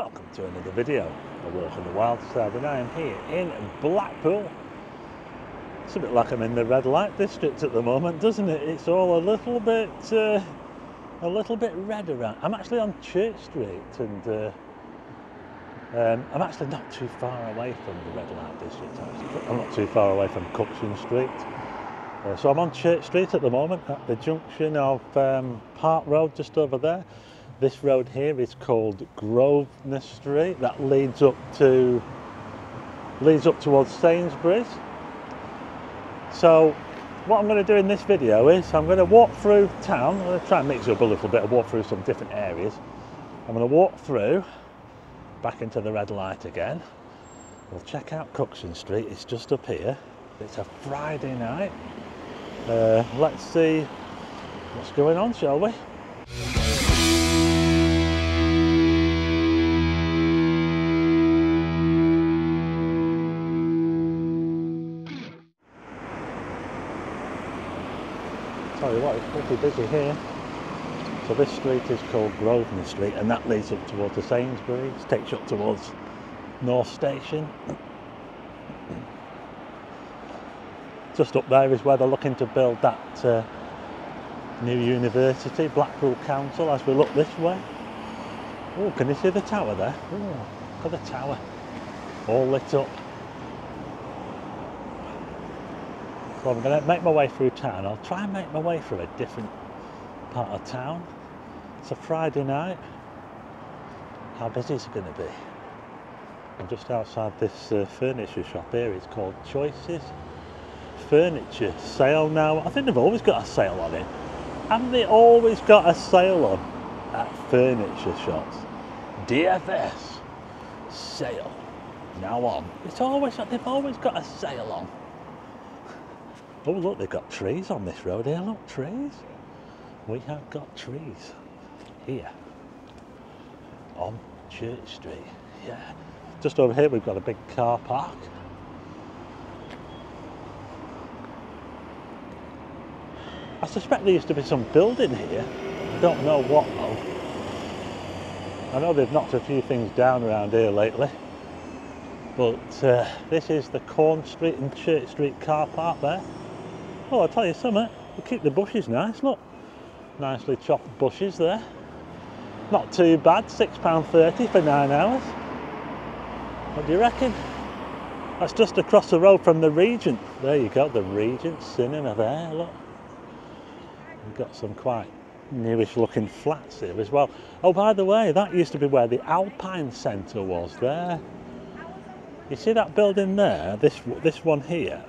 Welcome to another video, A Walk on the Wild Side, and I am here in Blackpool. It's a bit like I'm in the red light district at the moment, doesn't it? It's all a little bit red around. I'm actually on Church Street, and I'm actually not too far away from the red light district. I'm not too far away from Coxon Street. So I'm on Church Street at the moment, at the junction of Park Road just over there. This road here is called Grosvenor Street. That leads up towards Sainsbury's. So what I'm going to do in this video is I'm going to walk through town. I'm going to try and mix up a little bit and walk through some different areas. I'm going to walk through back into the red light again. We'll check out Coxon Street. It's just up here. It's a Friday night. Let's see what's going on, shall we? Tell you what, it's pretty busy here. So this street is called Grosvenor Street, and that leads up towards the Sainsbury's, takes you up towards North Station. Just up there is where they're looking to build that new university, Blackpool Council, as we look this way. Oh, can you see the tower there? Oh, look at the tower, all lit up. So I'm going to make my way through town. I'll try and make my way through a different part of town. It's a Friday night. How busy is it going to be? I'm just outside this furniture shop here. It's called Choices. Furniture sale now. I think they've always got a sale on it. Haven't they always got a sale on at furniture shops? DFS sale now on. It's always, they've always got a sale on. Oh look, they've got trees on this road here, look, trees. We have got trees here on Church Street, yeah. Just over here we've got a big car park. I suspect there used to be some building here. I don't know what though. I know they've knocked a few things down around here lately. But this is the Corn Street and Church Street car park there. Oh, I'll tell you something, we keep the bushes nice, look. Nicely chopped bushes there. Not too bad, £6.30 for 9 hours. What do you reckon? That's just across the road from the Regent. There you go, the Regent Cinema there, look. We've got some quite newish looking flats here as well. Oh, by the way, that used to be where the Alpine Centre was there. You see that building there, this one here?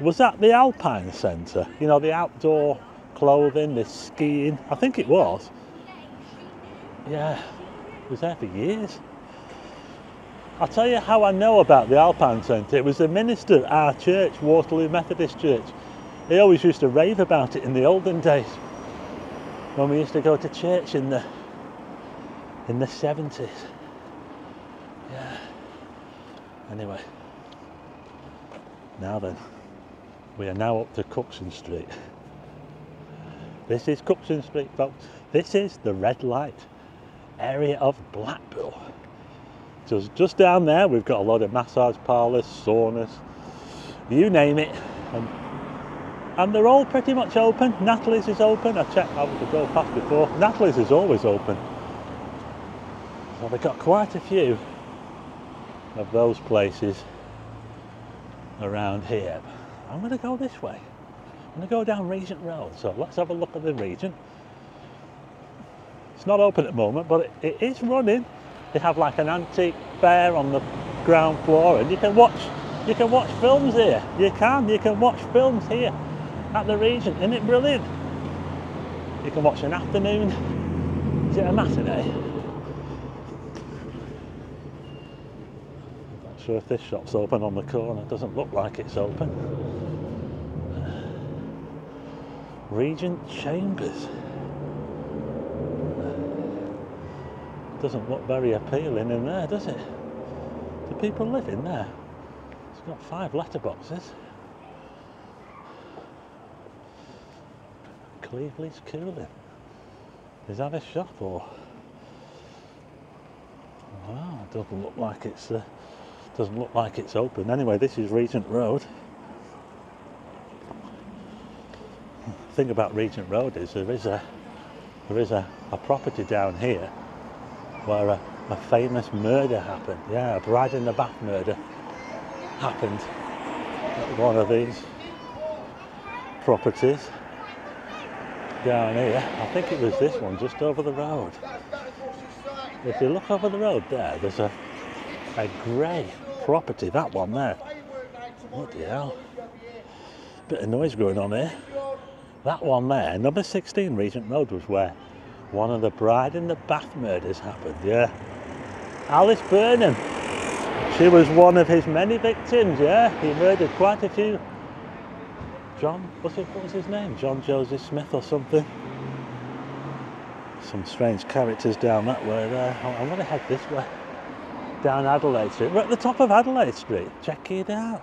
Was that the Alpine Centre? You know, the outdoor clothing, the skiing. I think it was. Yeah, it was there for years. I'll tell you how I know about the Alpine Centre. It was the minister at our church, Waterloo Methodist Church. He always used to rave about it in the olden days when we used to go to church in the 70s. Yeah. Anyway, now then. We are now up to Coxon Street. This is Coxon Street, folks. This is the red light area of Blackpool. Just down there, we've got a lot of massage parlours, saunas, you name it. And they're all pretty much open. Natalie's is open. I checked out the go past before. Natalie's is always open. So they've got quite a few of those places around here. I'm going to go this way. I'm going to go down Regent Road. So let's have a look at the Regent. It's not open at the moment, but it is running. They have like an antique fair on the ground floor, and you can watch films here. You can watch films here at the Regent. Isn't it brilliant? You can watch an afternoon. Is it a matinee? I'm not sure if this shop's open on the corner. It doesn't look like it's open. Regent Chambers. Doesn't look very appealing in there, does it? Do people live in there? It's got 5 letterboxes. Cleveley's Cooling. Is that a shop or? It doesn't look like it's open. Anyway, this is Regent Road. The thing about Regent Road is there is a property down here where a famous murder happened. Yeah, a bride in the bath murder happened at one of these properties down here. I think it was this one just over the road. If you look over the road there, there's a grey property, that one there. What the hell? Bit of noise going on here. That one there, number 16 Regent Road, was where one of the bride in the bath murders happened, yeah. Alice Burnham. She was one of his many victims, yeah. He murdered quite a few. What was his name? John Joseph Smith or something. Some strange characters down that way there. I'm going to head this way, down Adelaide Street. We're at the top of Adelaide Street. Check it out.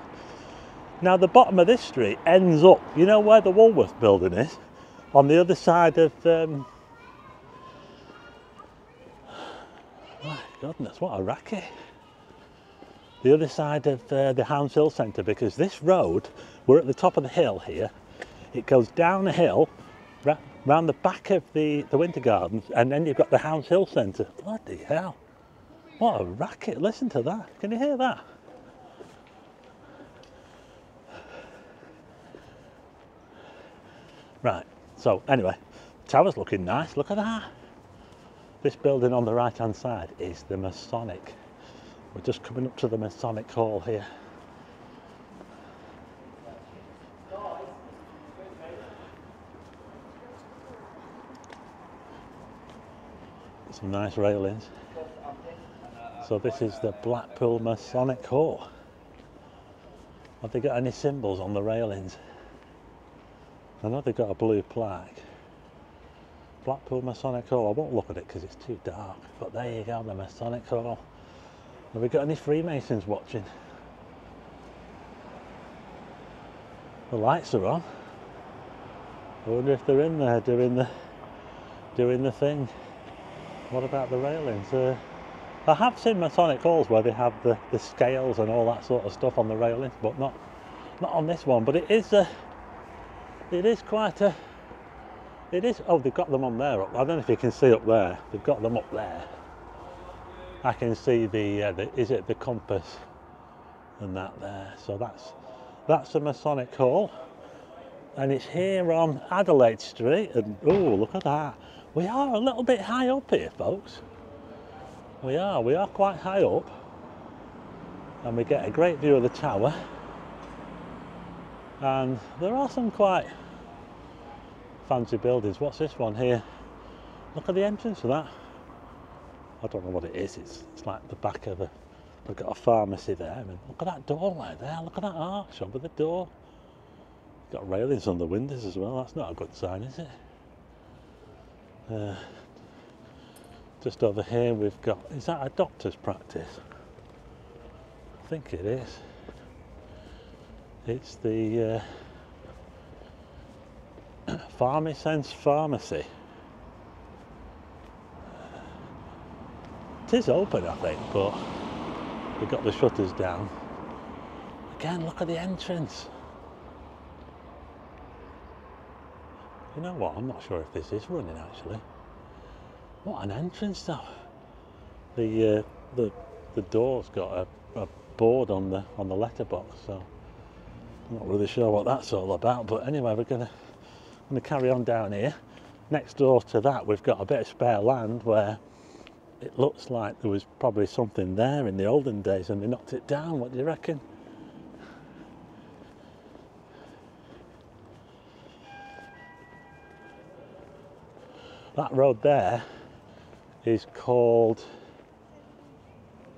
Now the bottom of this street ends up, you know where the Woolworth building is? On the other side of... my goodness, what a racket. The other side of the Hounds Hill Centre, because this road, we're at the top of the hill here. It goes down a hill, round the back of the Winter Gardens, and then you've got the Hounds Hill Centre. Bloody hell. What a racket, listen to that. Can you hear that? Right, so anyway, tower's looking nice, look at that. This building on the right hand side is the Masonic. We're just coming up to the Masonic Hall here. Some nice railings. So this is the Blackpool Masonic Hall. Have they got any symbols on the railings? I know they've got a blue plaque. Blackpool Masonic Hall. I won't look at it because it's too dark. But there you go, the Masonic Hall. Have we got any Freemasons watching? The lights are on. I wonder if they're in there doing the thing. What about the railings? I have seen Masonic Halls where they have the scales and all that sort of stuff on the railings, but not on this one. But it is a... It is quite a... It is... Oh, they've got them on there. I don't know if you can see up there. They've got them up there. I can see is it the compass and that there. So that's the Masonic Hall. And it's here on Adelaide Street. And, oh, look at that. We are a little bit high up here, folks. We are quite high up. And we get a great view of the tower. And there are some quite fancy buildings. What's this one here? Look at the entrance for that. I don't know what it is. It's like the back of a... They've got a pharmacy there. I mean, look at that door right there. Look at that arch over the door. Got railings on the windows as well. That's not a good sign, is it? Just over here we've got... Is that a doctor's practice? I think it is. It's the Pharmasense Pharmacy. It is open, I think, but they've got the shutters down. Again, look at the entrance. You know what? I'm not sure if this is running actually. What an entrance though. The door's got a board on the letterbox, so. I'm not really sure what that's all about, but anyway, we're gonna carry on down here. Next door to that, we've got a bit of spare land where it looks like there was probably something there in the olden days and they knocked it down. What do you reckon? That road there is called...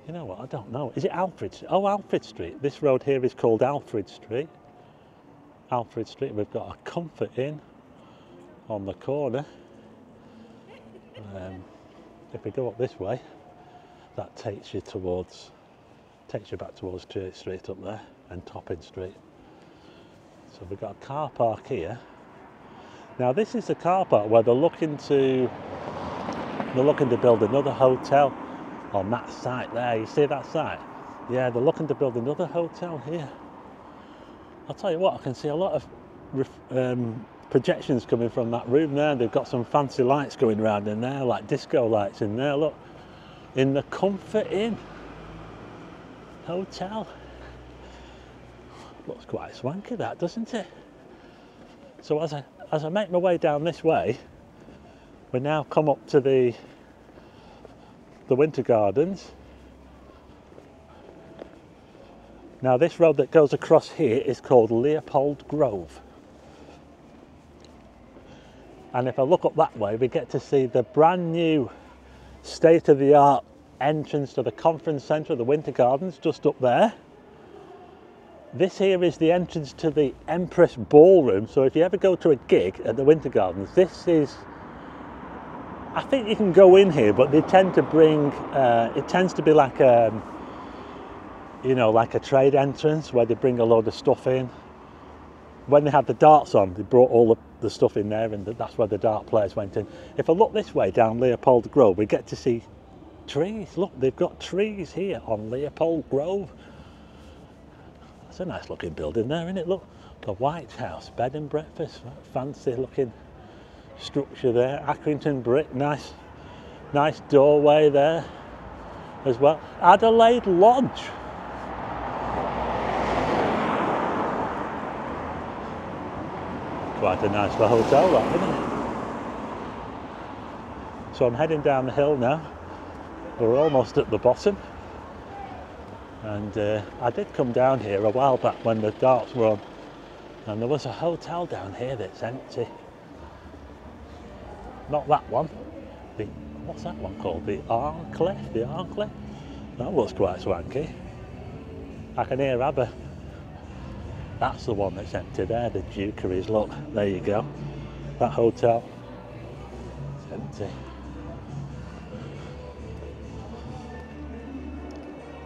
You know what? I don't know. Is it Alfred Street? Oh, Alfred Street. This road here is called Alfred Street. Alfred Street. We've got a Comfort Inn on the corner. If we go up this way, that takes you back towards Church Street up there and Topping Street. So we've got a car park here. Now this is the car park where they're looking to build another hotel on that site there. You see that site? Yeah, they're looking to build another hotel here. I'll tell you what, I can see a lot of projections coming from that room there. They've got some fancy lights going around in there, like disco lights in there, look. In the Comfort Inn Hotel. Looks quite swanky that, doesn't it? So as I make my way down this way, we now come up to the Winter Gardens. Now this road that goes across here is called Leopold Grove. And if I look up that way, we get to see the brand new state-of-the-art entrance to the Conference Centre of the Winter Gardens, just up there. This here is the entrance to the Empress Ballroom. So if you ever go to a gig at the Winter Gardens, this is, I think you can go in here, but they tend to bring, it tends to be like a, you know, like a trade entrance where they bring a load of stuff in. When they had the darts on, they brought all the stuff in there, and that's where the dart players went in. If I look this way down Leopold Grove, we get to see trees. Look, they've got trees here on Leopold Grove. That's a nice looking building there, isn't it? Look, the White House, bed and breakfast, fancy looking structure there. Accrington brick, nice doorway there as well. Adelaide Lodge. Quite a nice little hotel, that, isn't it? So I'm heading down the hill now. We're almost at the bottom. And I did come down here a while back when the darts were on. And there was a hotel down here that's empty. Not that one. The, what's that one called? The Arncliffe? The Arncliffe? That looks quite swanky. I can hear ABBA. That's the one that's empty there, the Dukeries, look, there you go. That hotel, it's empty.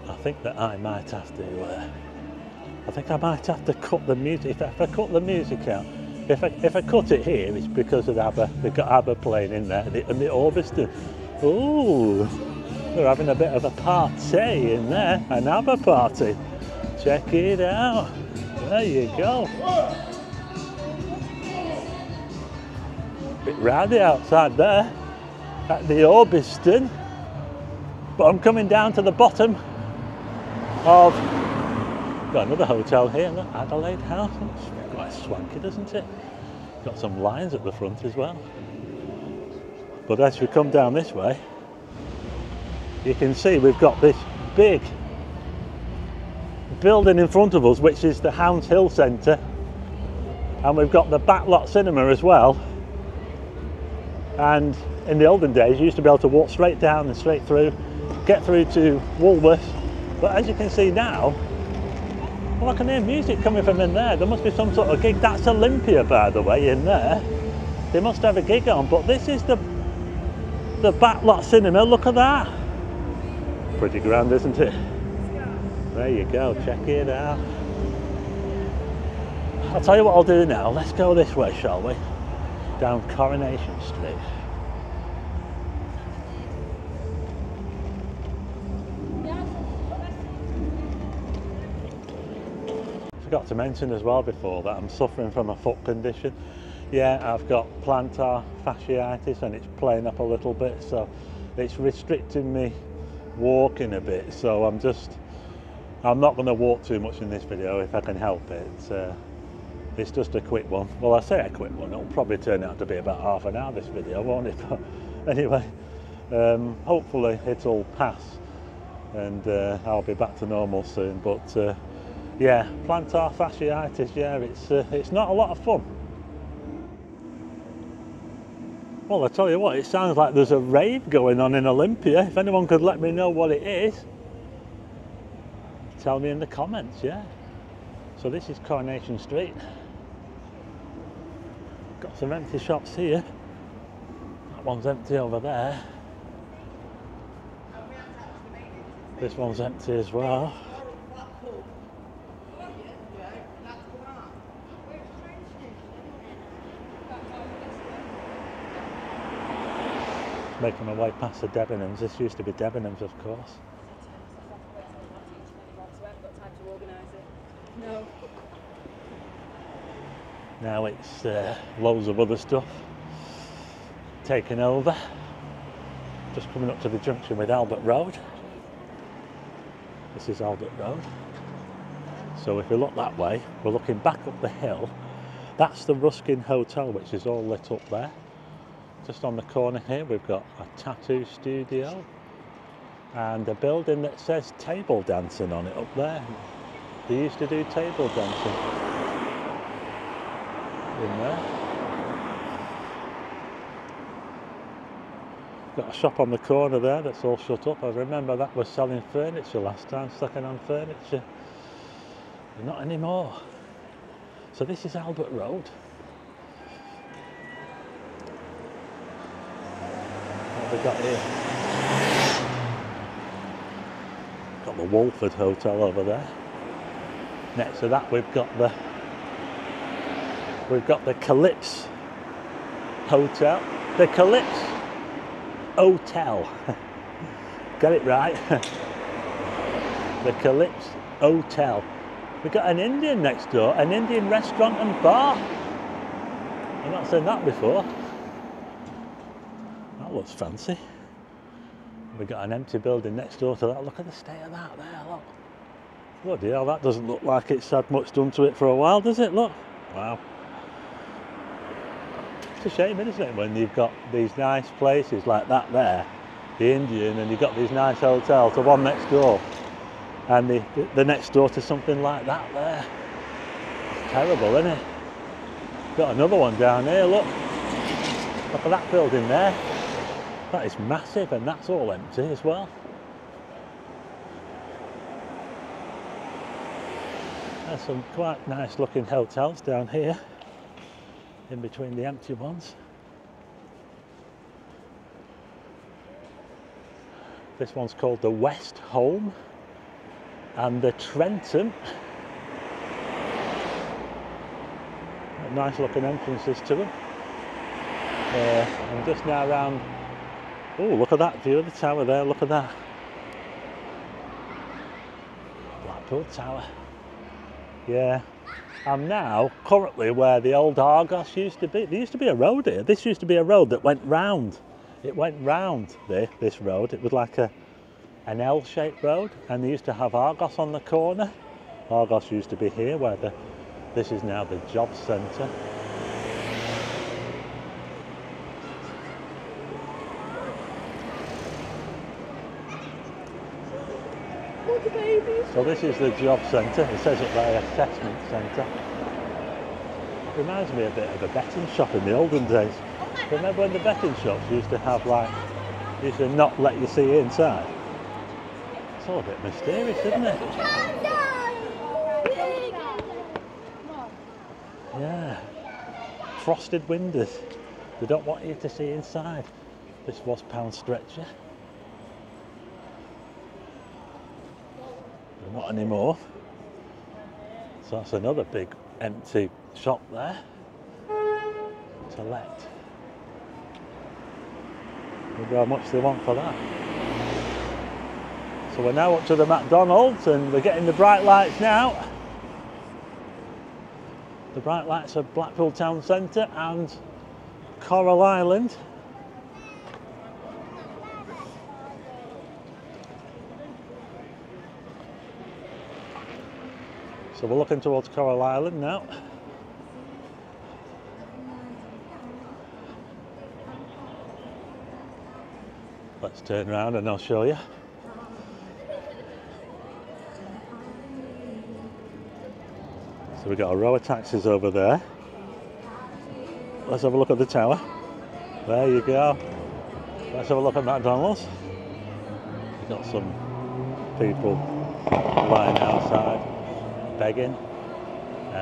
I think that I might have to, I think I might have to cut the music. If I cut the music out, if I cut it here, it's because of ABBA. They've got ABBA playing in there, and the Orbiston. Ooh, they're having a bit of a party in there, an ABBA party. Check it out. There you go. Bit rowdy outside there at the Orbiston, but I'm coming down to the bottom of. Got another hotel here, look, Adelaide House. It's quite swanky, doesn't it? Got some lions at the front as well. But as we come down this way, you can see we've got this big building in front of us, which is the Hounds Hill Centre, and we've got the Backlot Cinema as well. And in the olden days you used to be able to walk straight down and straight through, get through to Woolworths, but as you can see now, well, I can hear music coming from in there. There must be some sort of gig. That's Olympia, by the way, in there. They must have a gig on. But this is the Backlot Cinema. Look at that, pretty grand, isn't it? There you go, check it out. I'll tell you what I'll do now, let's go this way, shall we? Down Coronation Street. Forgot to mention as well before that I'm suffering from a foot condition. Yeah, I've got plantar fasciitis and it's playing up a little bit, so it's restricting me walking a bit, so I'm not going to walk too much in this video if I can help it. It's just a quick one. Well, I say a quick one, it'll probably turn out to be about half an hour this video, won't it? But anyway, hopefully it'll pass and I'll be back to normal soon. But yeah, plantar fasciitis, yeah, it's not a lot of fun. Well, I tell you what, it sounds like there's a rave going on in Olympia. If anyone could let me know what it is, tell me in the comments, yeah. So this is Coronation Street. Got some empty shops here. That one's empty over there. This one's empty as well. making my way past the Debenhams. This used to be Debenhams, of course. No. Now it's loads of other stuff taken over. Just coming up to the junction with Albert Road. This is Albert Road. So if we look that way, we're looking back up the hill. That's the Ruskin Hotel, which is all lit up there. Just on the corner here, we've got a tattoo studio and a building that says table dancing on it up there. They used to do table dancing in there. Got a shop on the corner there that's all shut up. I remember that was selling furniture last time, second-hand furniture. Not anymore. So this is Albert Road. What have we got here? Got the Walford Hotel over there. Next to that we've got the Calypso Hotel. The Calypso Hotel. Got it right. The Calypso Hotel. We've got an Indian next door, an Indian restaurant and bar. I've not seen that before. That looks fancy. We've got an empty building next door to that. Look at the state of that there, look. Bloody hell, that doesn't look like it's had much done to it for a while, does it? Look. Wow. It's a shame, isn't it, when you've got these nice places like that there, the Indian, and you've got these nice hotels, the one next door, and the next door to something like that there. It's terrible, isn't it? Got another one down here, look. Look at that building there. That is massive, and that's all empty as well. There's some quite nice looking hotels down here, in between the empty ones. This one's called the West Home and the Trenton. Nice looking entrances to them. I'm just now around. Oh, look at that view of the tower there, look at that. Blackpool Tower. Yeah, I'm now currently where the old Argos used to be. There used to be a road here. This used to be a road that went round. It went round this road. It was like an L-shaped road, and they used to have Argos on the corner. Argos used to be here, where this is now the job centre. So this is the job centre. It says it there, assessment centre. It reminds me a bit of a betting shop in the olden days. Remember when the betting shops used to have used to not let you see inside? It's all a bit mysterious, isn't it? Yeah. Frosted windows. They don't want you to see inside. This was Pound Stretcher. Not anymore. So that's another big empty shop there to let. Look how much they want for that. So we're now up to the McDonald's, and we're getting the bright lights now. The bright lights of Blackpool Town Centre and Coral Island. So we're looking towards Coral Island now. Let's turn around and I'll show you. So we've got a row of taxis over there. Let's have a look at the tower. There you go. Let's have a look at McDonald's. We've got some people lying outside, begging.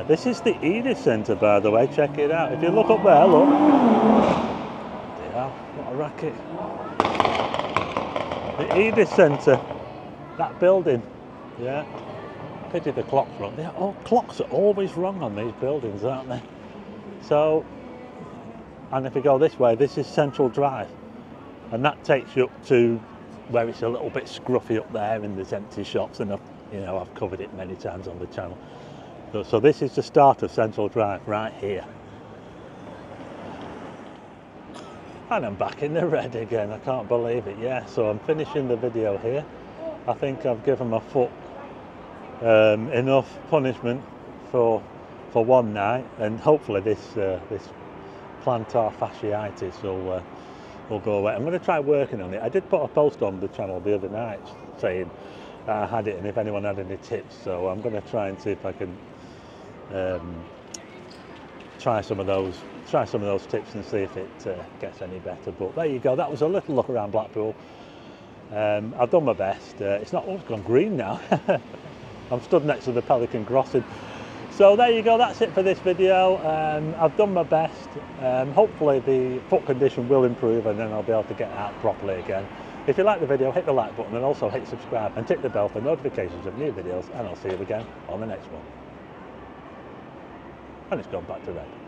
This is the Edith Centre, by the way. Check it out. If you look up there, look. Yeah, what a racket. The Edith Centre, that building. Yeah. Pity the clock's wrong. Clocks are always wrong on these buildings, aren't they? So, and if you go this way, this is Central Drive. and that takes you up to where it's a little bit scruffy up there and there's empty shops, and I've covered it many times on the channel. So this is the start of Central Drive right here. And I'm back in the red again, I can't believe it. Yeah, so I'm finishing the video here. I think I've given my foot enough punishment for one night, and hopefully this this plantar fasciitis will go away. I'm going to try working on it. I did put a post on the channel the other night saying I had it and if anyone had any tips, so I'm going to try and see if I can try some of those tips and see if it gets any better. But there you go, that was a little look around Blackpool. I've done my best. It's not, oh, it's gone green now. I'm stood next to the Pelican Crossing. So there you go, that's it for this video. I've done my best. Hopefully the foot condition will improve and then I'll be able to get out properly again. If you like the video, hit the like button and also hit subscribe and tick the bell for notifications of new videos, and I'll see you again on the next one. And it's gone back to red.